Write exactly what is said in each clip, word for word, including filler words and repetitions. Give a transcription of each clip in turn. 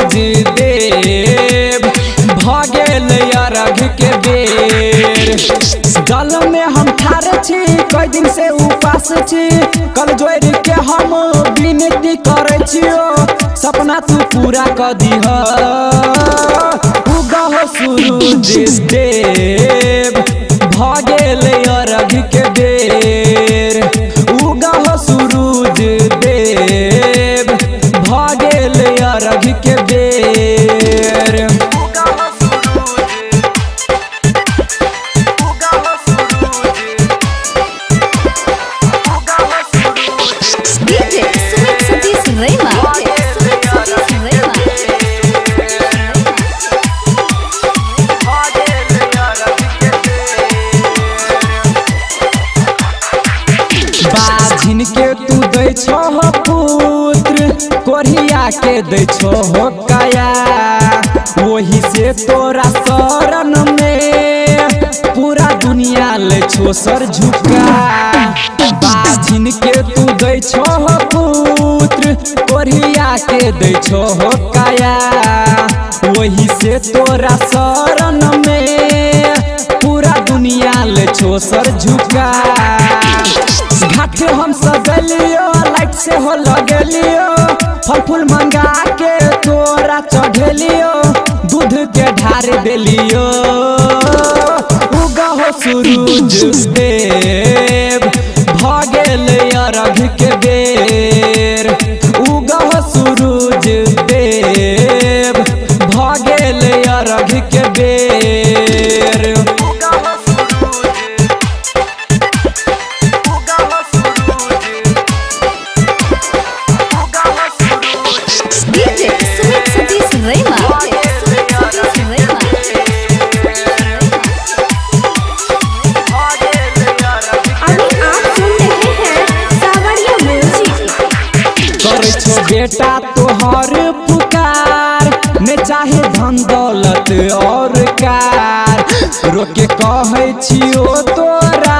सूरज देव भागेल अर्घ के बेर। जल में हम ठार छी, कई दिन से उपास छी, कल जोड़ के हम विनती करे छियो, सपना तू पूरा कर दीह। उगह हो सूरज देव भागेल अर्घ के बेर। उगह हो सूरज देव भागेल अर्घ के बेर। बाझिन के तू दै छो हो पुत्र, कोरिया के दै छो हो काया, वही से तोरा शरण में पूरा दुनिया ले छो सर झुका। बाझिन के तू दै छो हो पुत्र, कोरिया के दै छो हो काया, वही से तोरा शरण में पूरा दुनिया ले छो सर झुका। घाट हम सजलियो, लाइट से हो लगलियो, फल फूल मंगा के तोरा चढ़लियो, दूध के ढार देलियो। उगह हो सूरज देव भागेल अर्घ के बेर। उगह हो सूरज देव भागेल अर्घ के बेर। छो बेटा तोहर पुकार, ने चाहे धन दौलत और कार, रोके कहे छियो तोरा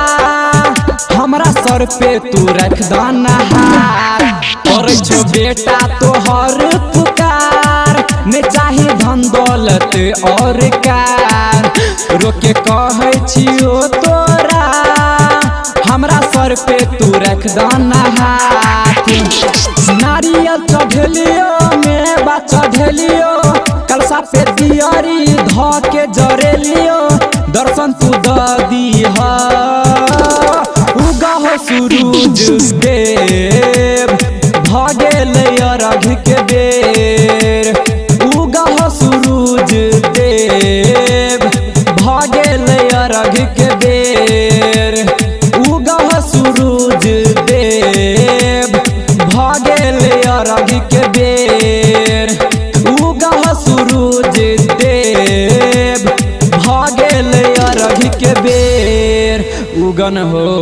हमरा सर पे तू रख दाना हार। करे छो बेटा तोहर पुकार, ने चाहे धन दौलत और कार, रोके कहे छियो तोरा हमरा सर पे तू रख दाना हार। नारियल चढ़लियो, मेवा चढ़लियो, कलशा पे दियारी ध के जरेलियो, दर्शन तू द दीह। उगह हो सूरज देव भागेल अर्घ के बेर। उगह हो सूरज देव भागेल अर्घ के बेर। उगह हो सूरज देव भागेल अर्घ के बेर। उगह हो सूरज देव भागेल अर्घ के बेर। उगन हो